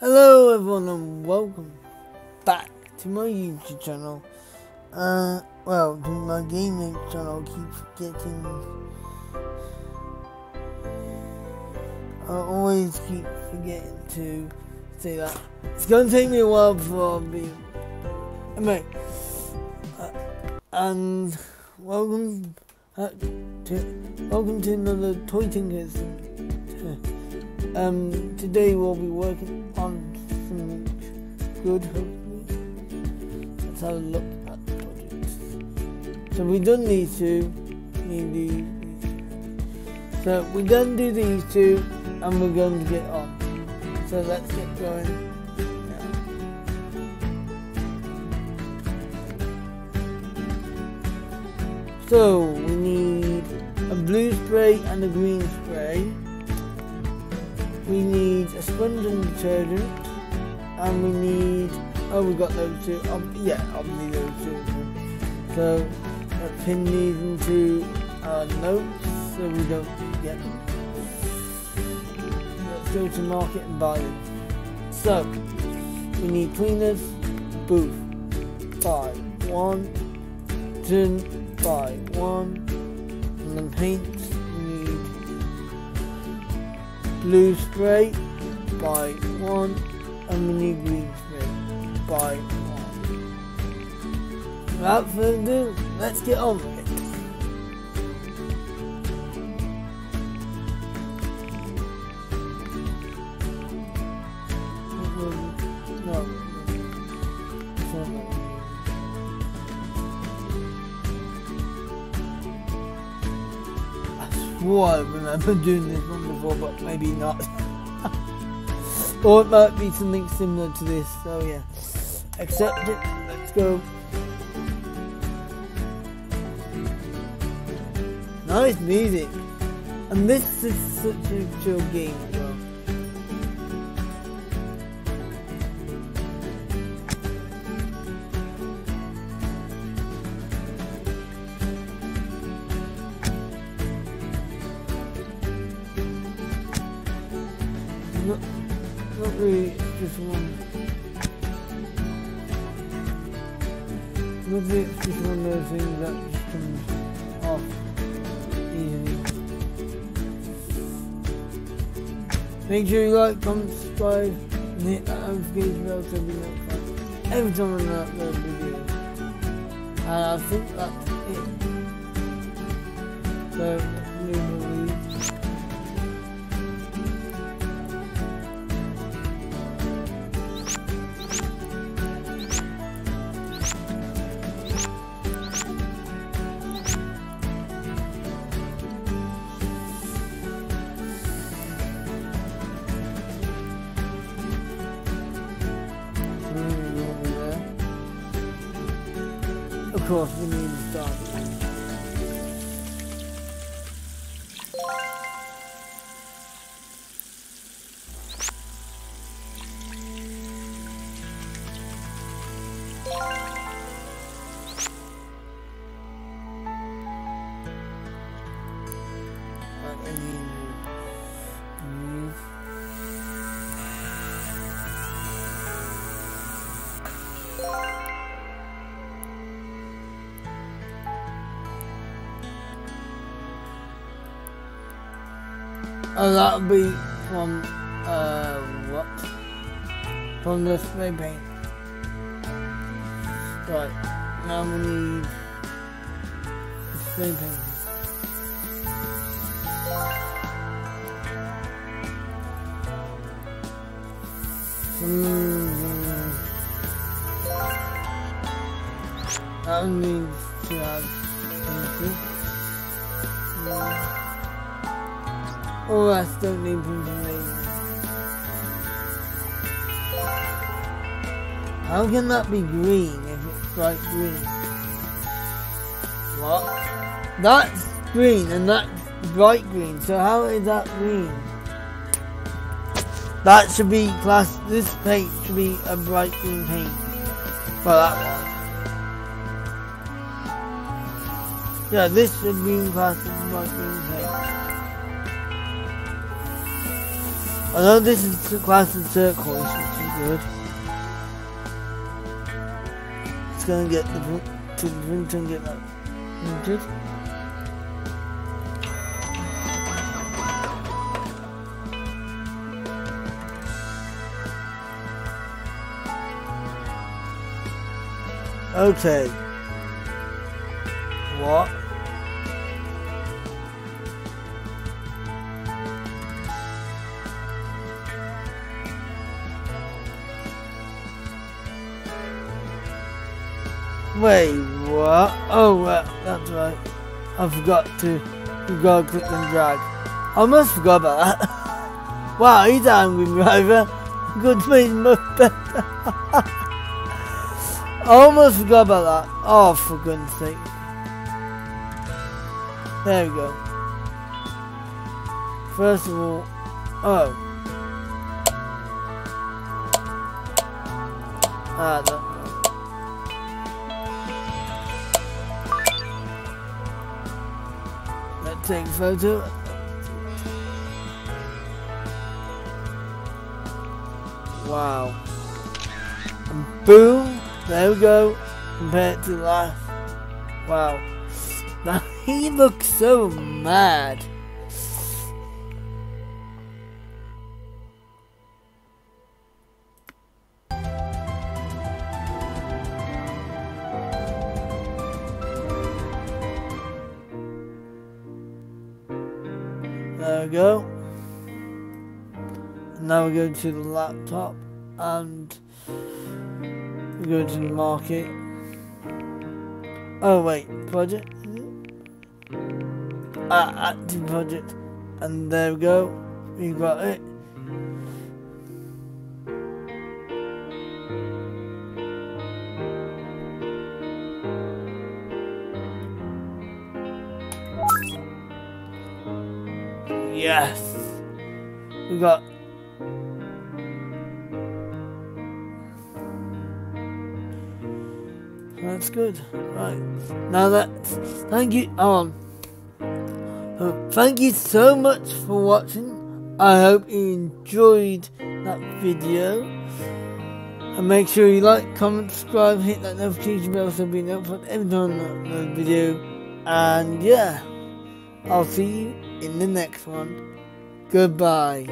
Hello everyone and welcome back to my YouTube channel. To my gaming channel. I keep forgetting. I always keep forgetting to say that. It's going to take me a while before I'll be... Anyway. And welcome to another Toy Tinker Simulator. Today we'll be working on something good, hopefully. Let's have a look at the projects. So we've done these two, so we're going to do these two, and we're going to get on. So let's get going. Now. So we need a blue spray and a green spray. We need a sponge and detergent, and we need, we got those two, obviously those two. So, let's pin these into our notes so we don't get them. Let's go to market and buy them. So, we need cleaners, booth, buy one, tin, buy one, and then paint. Blue spray, buy one, and we need green spray, buy one. Without further ado, let's get on with it. I remember doing this one before, but maybe not. Or it might be something similar to this, so yeah. Accept it, let's go. Nice music. And this is such a chill game as well. Not really, it's just one. Lovely, it's just one of those things that just comes off easily. Make sure you like, comment, subscribe, and hit that notification bell so be notified every time I upload a video. And I think that's it. So, of course, we need to start. And that'll be from from the spray paint. Right, now we need the spray paint. That needs to have something. All that stuff needs to be made. How can that be green if it's like green? What? That's green and that's bright green, so how is that green? That should be classed, this paint should be a bright green paint for that one. Yeah, this should be classed as bright green paint. Although this is glass and circles, which is good. It's going to get the print and get that printed. Okay. What? Wait, what? Oh, that's right. I forgot to go click and drag. I almost forgot about that. Wow, he's an angry driver. Good means much better. I almost forgot about that. Oh, for goodness sake. There we go. First of all, oh. Ah, no. Let's take a photo. Wow. And boom. There we go, compared to last. Wow. Now he looks so mad. There we go. Now we go to the laptop and go to the market. Oh wait, project? Active project. And there we go. We got it. Yes! We got that's good. Right. Now that's... Thank you... thank you so much for watching. I hope you enjoyed that video. And make sure you like, comment, subscribe, hit that notification bell so be notified every time I upload a video. And yeah. I'll see you in the next one. Goodbye.